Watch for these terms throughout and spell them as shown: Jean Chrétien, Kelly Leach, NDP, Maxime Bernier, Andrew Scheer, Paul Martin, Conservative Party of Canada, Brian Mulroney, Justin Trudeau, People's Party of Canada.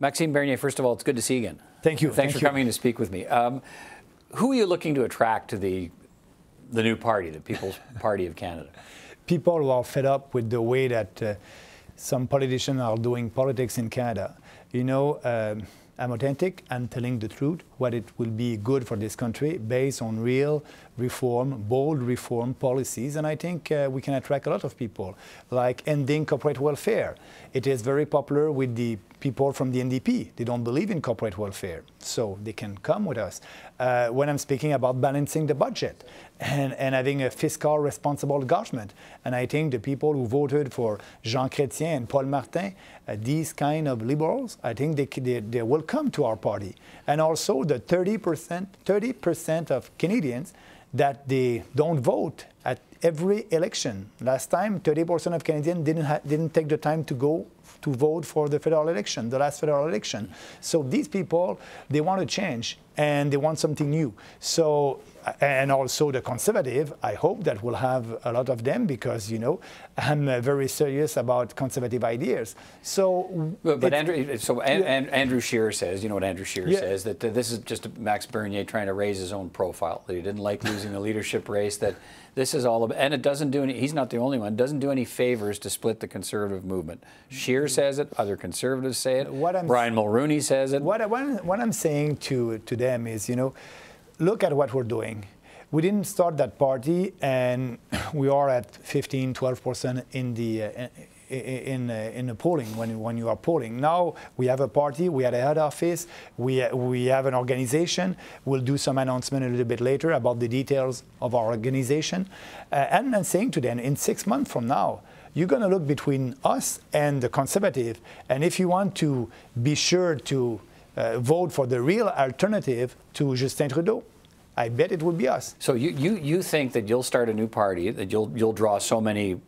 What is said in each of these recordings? Maxime Bernier, first of all, it's good to see you again. Thank you. Thanks for coming to speak with me. Who are you looking to attract to the new party, the People's Party of Canada? People who are fed up with the way that some politicians are doing politics in Canada. You know, I'm authentic, I'm telling the truth, what it will be good for this country based on real reform, bold reform policies, and I think we can attract a lot of people, like ending corporate welfare. It is very popular with the people from the NDP. They don't believe in corporate welfare, so they can come with us. When I'm speaking about balancing the budget and having a fiscal responsible government, and I think the people who voted for Jean Chrétien and Paul Martin, these kind of liberals, I think they will come to our party. And also the 30% of Canadians that they don't vote at every election. Last time, 30% of Canadians didn't take the time to go to vote for the federal election, the last federal election. So these people, they want to change and they want something new. So, and also the Conservative, I hope that we'll have a lot of them because, you know, I'm very serious about Conservative ideas. So, Andrew Scheer says, you know what Andrew Scheer says, that this is just Max Bernier trying to raise his own profile, that he didn't like losing the leadership race, that this is all about, and it doesn't do any, he's not the only one, doesn't do any favors to split the Conservative movement. Scheer says it, other Conservatives say it, Brian Mulroney says it. What I'm saying to them is, you know, look at what we're doing. We didn't start that party, and we are at 15–12% in the in the polling when you are polling. Now we have a party, we had a head office, we have an organization. We'll do some announcement a little bit later about the details of our organization. And I'm saying to them, in 6 months from now, you're going to look between us and the Conservative, and if you want to be sure to vote for the real alternative to Justin Trudeau, I bet it would be us. So you think that you'll start a new party, that you'll draw so many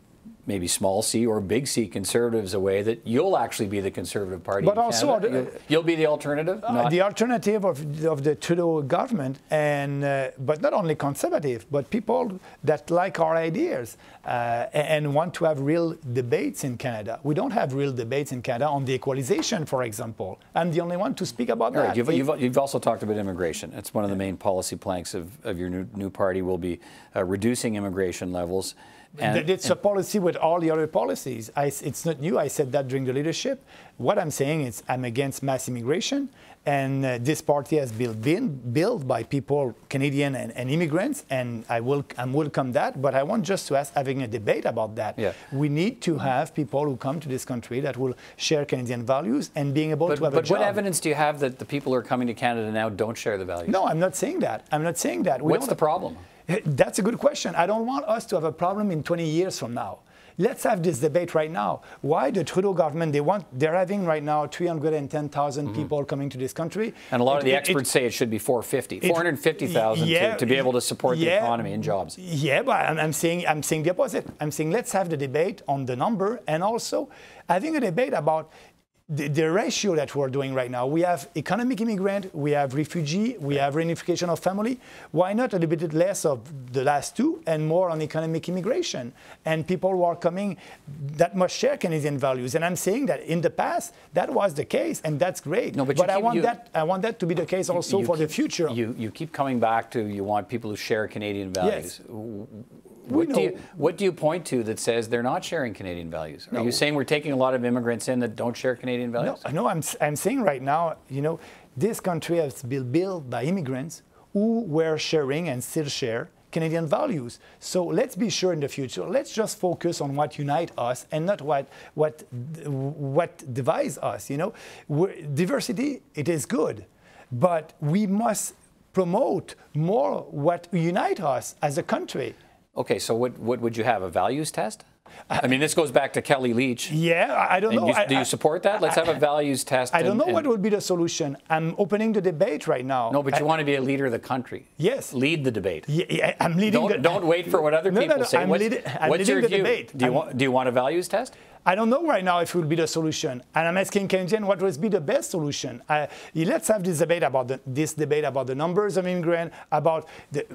maybe small C or big C Conservatives away that you'll actually be the Conservative Party in Canada. You'll be the alternative? The alternative of the Trudeau government, and but not only Conservative, but people that like our ideas and want to have real debates in Canada. We don't have real debates in Canada on the equalization, for example. I'm the only one to speak about that. You've also talked about immigration. That's one of the main policy planks of your new party will be reducing immigration levels. And it's a policy with all the other policies. It's not new. I said that during the leadership. What I'm saying is I'm against mass immigration, and this party has been built by people, Canadian and immigrants, and I welcome that, but I want just to ask having a debate about that. Yeah. We need to have people who come to this country that will share Canadian values and being able to have a job. But what evidence do you have that the people who are coming to Canada now don't share the values? No, I'm not saying that. I'm not saying that. What's the problem? That's a good question. I don't want us to have a problem in 20 years from now. Let's have this debate right now. Why the Trudeau government, they're having right now 310,000 people coming to this country. And a lot of the experts say it should be 450,000 to be able to support the economy and jobs. Yeah, but I'm saying the opposite. I'm saying let's have the debate on the number and also having a debate about the ratio that we're doing right now. We have economic immigrant, we have refugee, we have reunification of family. Why not a little bit less of the last two and more on economic immigration? And people who are coming that must share Canadian values. And I'm saying that in the past, that was the case, and that's great. No, but I want that to be the case also for the future. You keep coming back to you want people who share Canadian values. Yes. What do you point to that says they're not sharing Canadian values? Are you saying we're taking a lot of immigrants in that don't share Canadian values? No, I'm saying right now, you know, this country has been built by immigrants who were sharing and still share Canadian values. So let's be sure in the future, let's just focus on what unites us and not what divides us, you know. Diversity, it is good, but we must promote more what unites us as a country. Okay, so what would you have, a values test? I mean, this goes back to Kelly Leach. Yeah, I don't know. Do you support that? Let's have a values test. I don't know what would be the solution. I'm opening the debate right now. No, but you want to be a leader of the country. Yes. Lead the debate. Yeah, I'm leading. Don't wait for what other people say. I'm leading the debate. Do you want a values test? I don't know right now if it will be the solution. And I'm asking Canadians what will be the best solution. Let's have this debate about the numbers of immigrants, about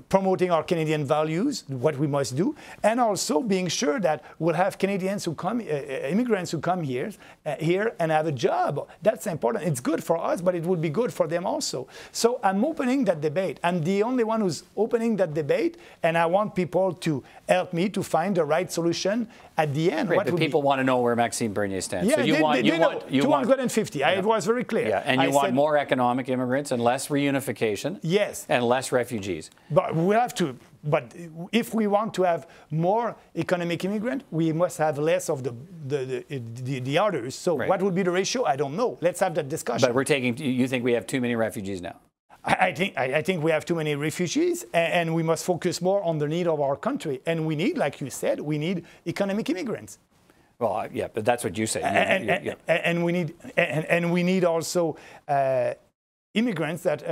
promoting our Canadian values, what we must do, and also being sure that we'll have Canadians who come, immigrants who come here and have a job. That's important. It's good for us, but it would be good for them also. So I'm opening that debate. I'm the only one who's opening that debate, and I want people to help me to find the right solution at the end. Right, but people want to know where Maxime Bernier stands. Yeah, so you want 250. Yeah. It was very clear. Yeah, and I said, more economic immigrants and less reunification. Yes. And less refugees. But we'll have to. But if we want to have more economic immigrants, we must have less of the others. So right. What would be the ratio? I don't know. Let's have that discussion. But we're taking. You think we have too many refugees now? I think we have too many refugees, and we must focus more on the need of our country. And we need, like you said, we need economic immigrants. Well, yeah, but that's what you say. And we need also immigrants, that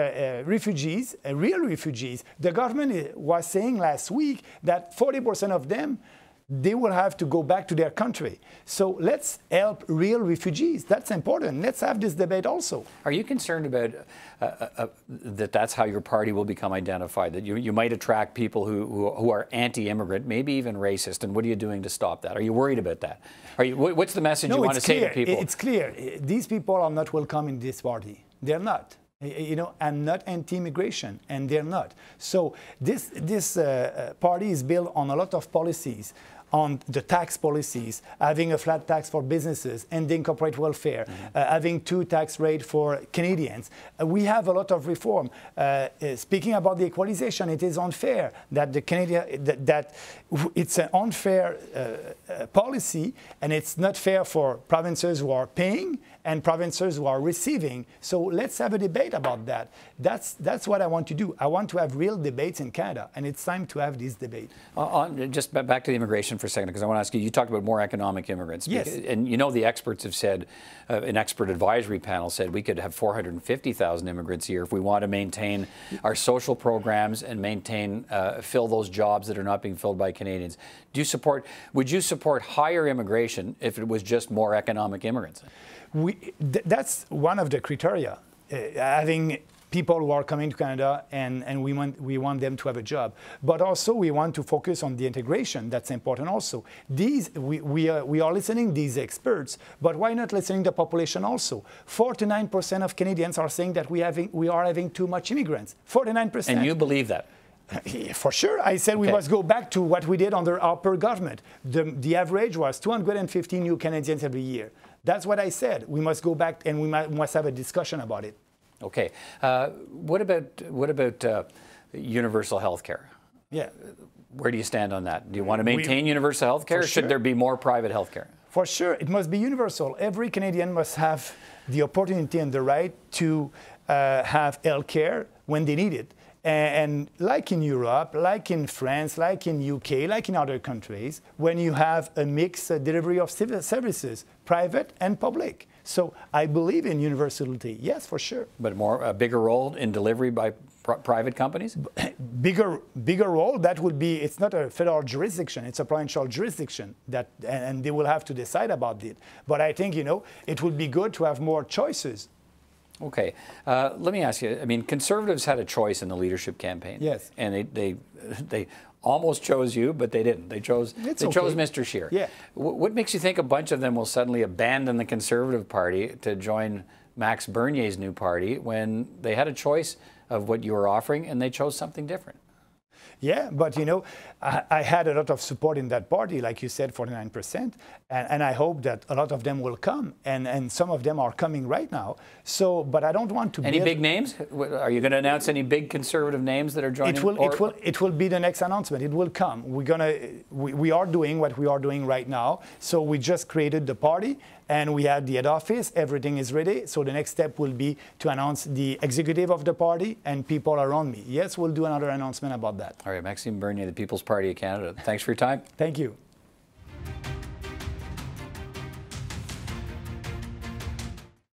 refugees, real refugees. The government was saying last week that 40% of them, they will have to go back to their country. So let's help real refugees. That's important. Let's have this debate also. Are you concerned about that's how your party will become identified, that you might attract people who are anti-immigrant, maybe even racist, and what are you doing to stop that? Are you worried about that? What's the message you want to say to people? It's clear. These people are not welcome in this party. They're not. You know, I'm not anti-immigration, and they're not. So this party is built on a lot of policies, on the tax policies, having a flat tax for businesses, ending corporate welfare, having 2 tax rates for Canadians. We have a lot of reform. Speaking about the equalization, it is unfair that it's an unfair policy, and it's not fair for provinces who are paying and provinces who are receiving. So let's have a debate about that. That's what I want to do. I want to have real debates in Canada, and it's time to have this debate. Just back to the immigration for a second, because I want to ask you, you talked about more economic immigrants. Yes. And you know the experts have said, an expert advisory panel said we could have 450,000 immigrants a year if we want to maintain our social programs and maintain, fill those jobs that are not being filled by Canadians. Would you support higher immigration if it was just more economic immigrants? That's one of the criteria, having people who are coming to Canada, and we want them to have a job. But also we want to focus on the integration. That's important also. We are listening these experts, but why not listening the population also? 49% of Canadians are saying that we are having too much immigrants. 49%. And you believe that? For sure. I said we must go back to what we did under our upper government. The average was 250 new Canadians every year. That's what I said. We must go back, and we must have a discussion about it. Okay. What about universal health care? Yeah. Where do you stand on that? Do you want to maintain universal health care, or should there be more private health care? For sure. It must be universal. Every Canadian must have the opportunity and the right to have health care when they need it. And like in Europe, like in France, like in UK, like in other countries, when you have a mixed delivery of civil services, private and public. So I believe in universality, yes, for sure. But a bigger role in delivery by private companies? Bigger role, that would be, it's not a federal jurisdiction, it's a provincial jurisdiction, that, and they will have to decide about it. But I think, you know, it would be good to have more choices. Okay. Let me ask you, I mean, Conservatives had a choice in the leadership campaign. Yes. And they almost chose you, but they didn't. They chose Mr. Scheer. Yeah. What makes you think a bunch of them will suddenly abandon the Conservative Party to join Max Bernier's new party when they had a choice of what you were offering and they chose something different? Yeah, but you know, I had a lot of support in that party, like you said, 49%, and I hope that a lot of them will come, and some of them are coming right now. So, but I don't want to. Any big names? Are you going to announce any big Conservative names that are joining? It will be the next announcement. It will come. We are doing what we are doing right now. So we just created the party, and we had the head office. Everything is ready. So the next step will be to announce the executive of the party and people around me. Yes, we'll do another announcement about that. All right, Maxime Bernier, the People's Party of Canada. Thanks for your time. Thank you.